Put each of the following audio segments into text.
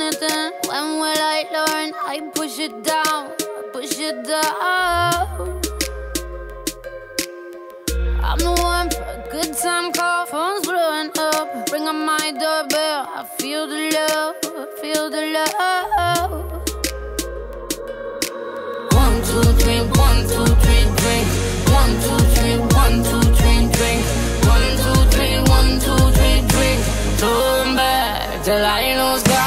anything. When will I learn? I push it down, push it down. I'm the one for a good time call, phone's blowing up. Ring on my doorbell, I feel the love, I feel the love. 1, 2, 3, 1, 2, 3, drink. 1, 2, 3, 1, 2, 3, drink. 1, 2, 3, 1, 2, 3, drink. Turn back till I lose God.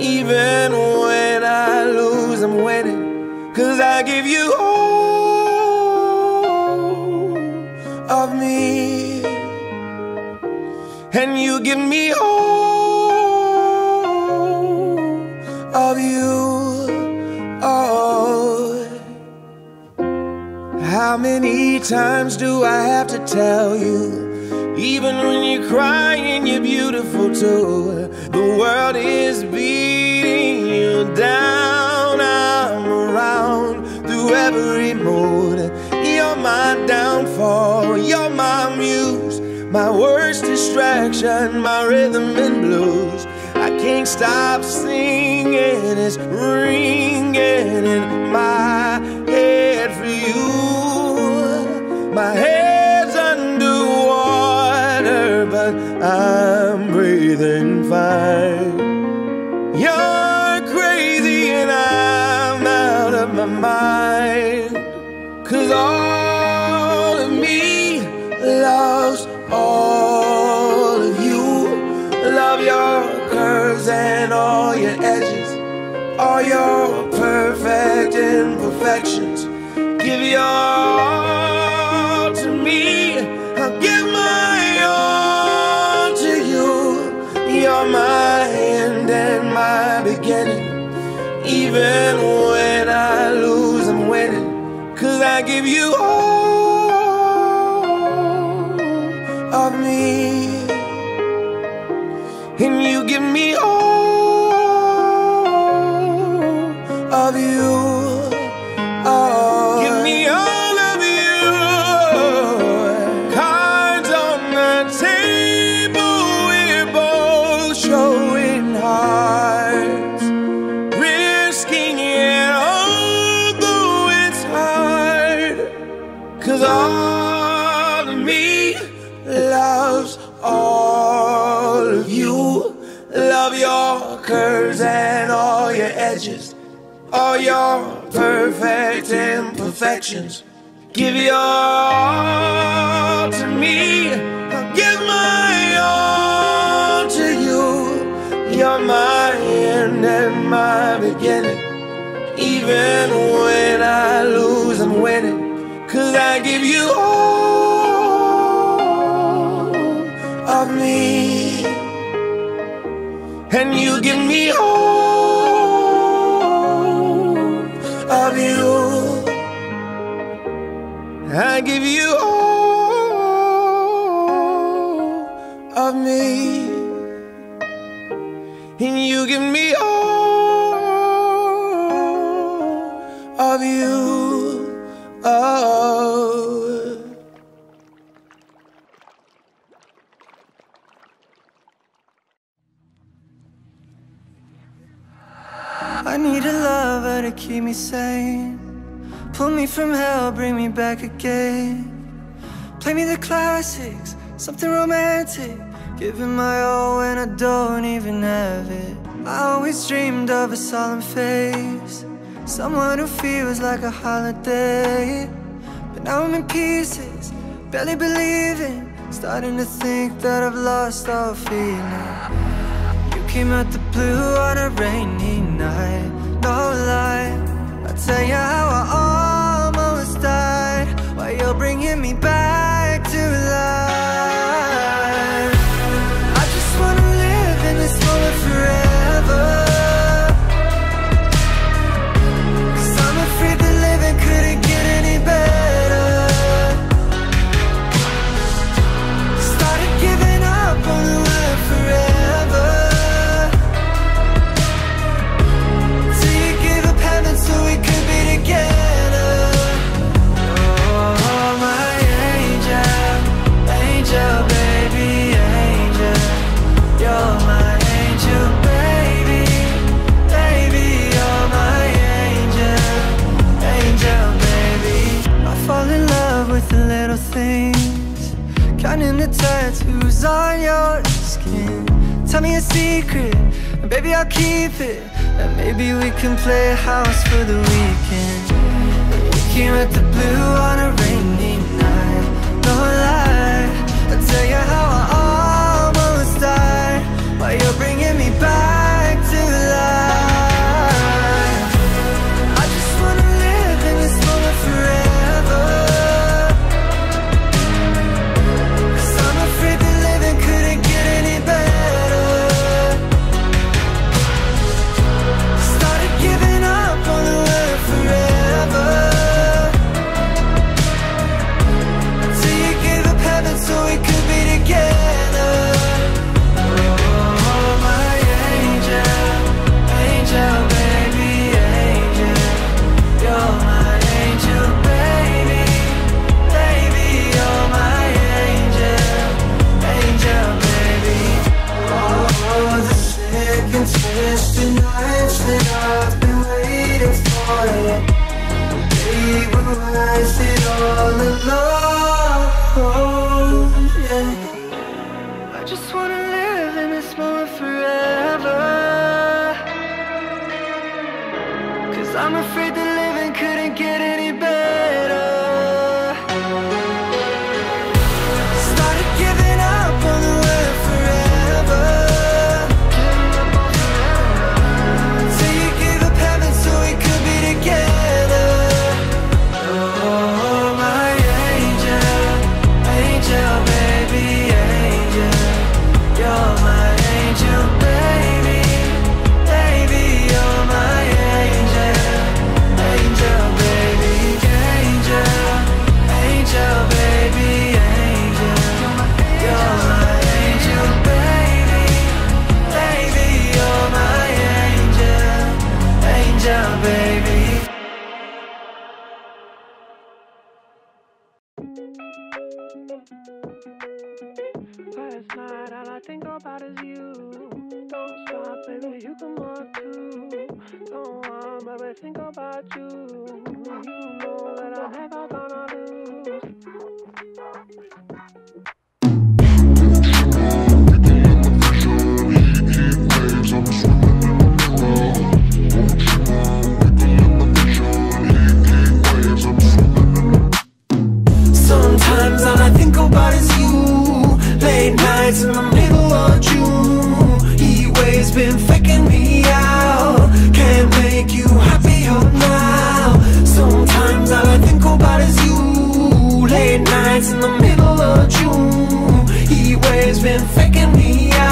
Even when I lose, I'm winning, 'cause I give you all of me, and you give me all of you. Oh, how many times do I have to tell you? Even when you're crying, you're beautiful too. The world is beating you down. I'm around through every mood. You're my downfall, you're my muse, my worst distraction, my rhythm and blues. I can't stop singing, it's ringing in my head for you. My head, but I'm breathing fine. You're crazy and I'm out of my mind, 'cause all of me loves all of you. Love your curves and all your edges, all your perfect imperfections. Give your all to me, I'll give my all to you. You're my end and my beginning. Even when I lose, I'm winning, 'cause I give you all of me, and you give me all of you. All of me loves all of you. Love your curves and all your edges, all your perfect imperfections. Give your all to me, I'll give my all to you. You're my end and my beginning. Even when I lose, I'm winning, 'cause I give you all of me, and you give me all of you. I give you all of me, and you give me all of you. I need a lover to keep me sane, pull me from hell, bring me back again. Play me the classics, something romantic, giving my all when I don't even have it. I always dreamed of a solemn face, someone who feels like a holiday. But now I'm in pieces, barely believing, starting to think that I've lost all feeling. You came out the blue on a rainy night, no lie, I'll tell you how I almost died, while you're bringing me back to life. I just wanna live in this moment forever, counting the tattoos on your skin. Tell me a secret, baby, I'll keep it, and maybe we can play house for the weekend. You came at the blue on a rainy night, no lie, I'll tell you how I almost died, while you're bringing me back to life. just wanna live in this moment forever, 'cause I'm afraid that living couldn't get any better. Started giving up on the word forever, till you gave up heaven so we could be together. Oh, my angel, angel, baby, angel, you're my angel, baby, baby, you're my angel, angel, baby, angel, angel, baby, angel, you're my angel, baby, baby, you're my angel, angel, baby. But it's not, all I think about is you. Don't stop, baby, you can walk too. Don't want, baby, think about you. You know that I have all gonna lose. Sometimes all I think about is you. Late nights in the middle of June. Heatwave's been faking me out. Can't make you happier now. Sometimes all I think about is you. Late nights in the middle of June. Heatwave's been faking me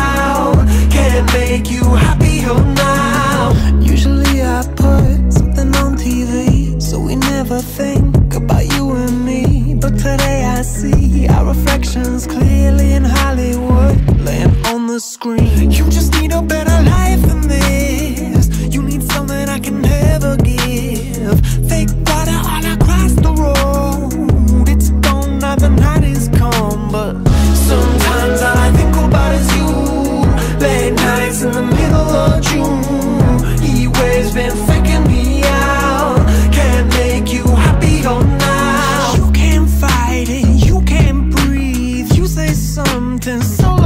out. Can't make you happier now. Usually I put something on TV, so we never think about you and me. But today I see our reflections clearly in Hollywood, laying on the screen. You just need a better life than this. You need something I can never give. Fake water all across the road. It's gone now, the night is calm. But sometimes all I think about is you. Late nights in the middle of June. Heatwave's been faking me out. Can't make you happy or not. So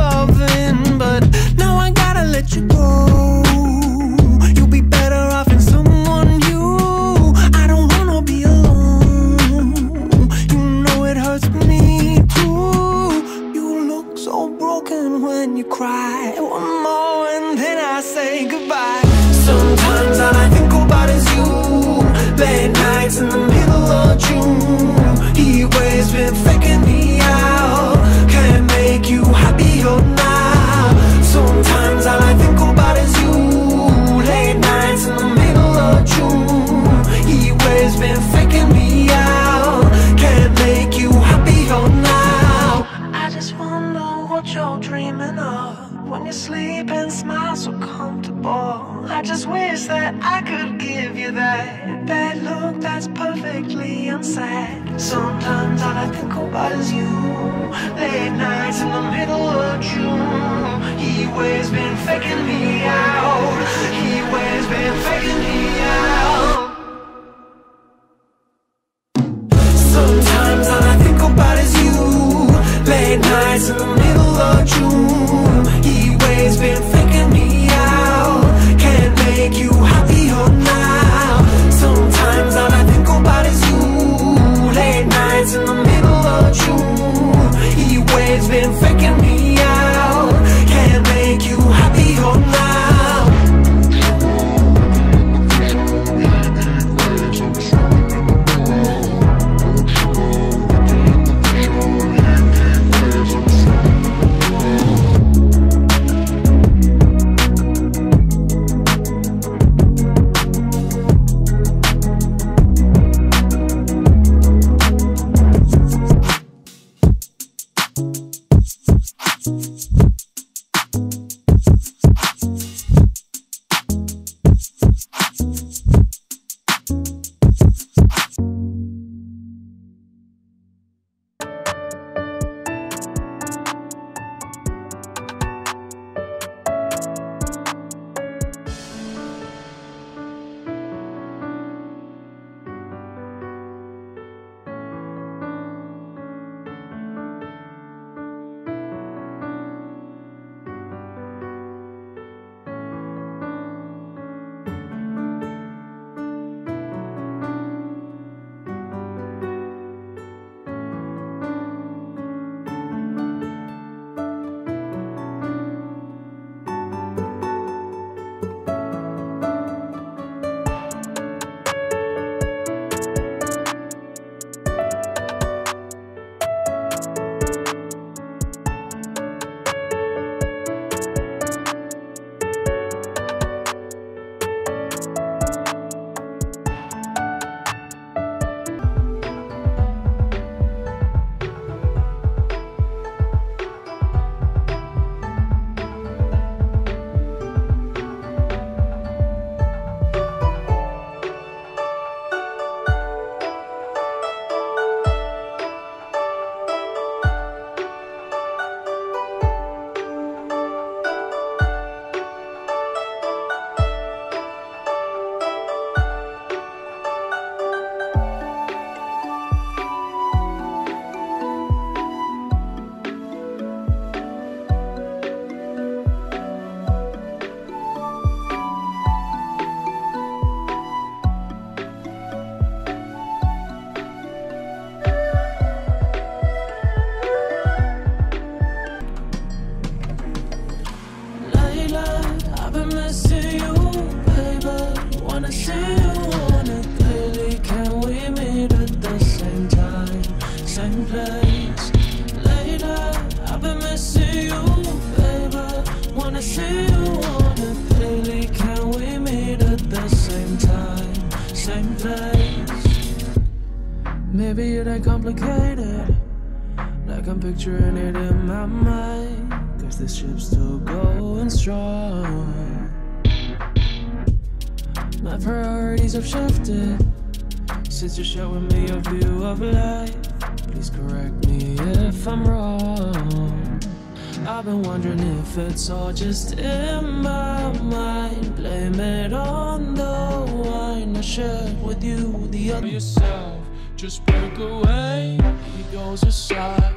loving, but now I gotta let you go. You'll be better off in someone new. I don't wanna be alone. You know it hurts me too. You look so broken when you cry. One more and then I say goodbye. Sometimes all I think about is you. Late nights in the middle of June. Heatwave's been faking me out. Can't make you happier now. Sometimes all I think about is you. Late nights in the middle of June. Heatwave's been faking me out. Can't make you happier now. I just wonder what you're dreaming of. When you sleep and smile so comfortable. I just wish that I could give you that look that's perfectly unsaid. Sometimes all I think about is you. Late nights in the middle of June. Heatwave's been faking me out. Heatwave's been faking me out. Sometimes all I think about is you. Late nights in the middle of June. Heatwave's been faking me out. Can't make you happier now. Sometimes all I think about is you. Late nights in the middle of June. Heatwave's been faking me out. Can't make you happier now. Maybe it ain't complicated, like I'm picturing it in my mind, 'cause this ship's still going strong. My priorities have shifted since you're showing me your view of life. Please correct me if I'm wrong. I've been wondering if it's all just in my mind. Blame it on the wine I shared with you the other. Yourself, just break away. He goes aside.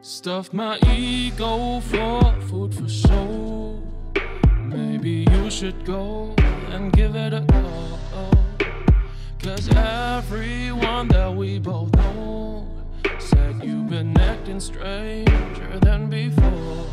Stuffed my ego for food for soul. Maybe you should go and give it a go, 'cause everyone that we both know said you've been acting stranger than before.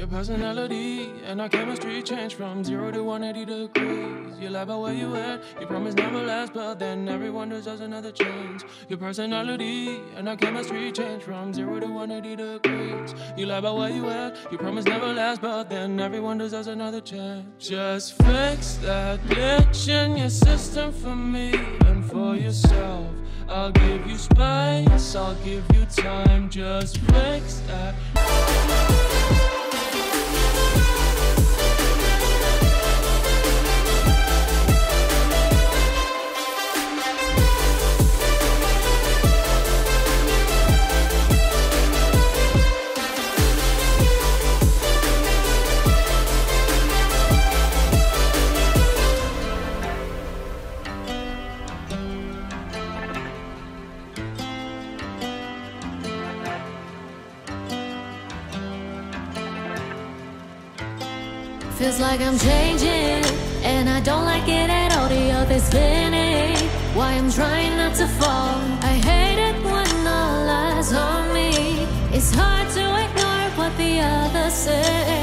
Your personality and our chemistry changed from 0 to 180 degrees. You lie about where you at, you promised never last, but then everyone deserves another chance. Your personality and our chemistry changed from 0 to 180 degrees. You lie about where you at, you promised never last, but then everyone deserves another chance. Just fix that glitch in your system for me and for yourself. I'll give you space, I'll give you time, just fix that. Feels like I'm changing, and I don't like it at all. The earth is spinning. Why I'm trying not to fall. I hate it when all eyes on me. It's hard to ignore what the others say.